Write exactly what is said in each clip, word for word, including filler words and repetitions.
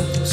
Go,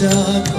Jada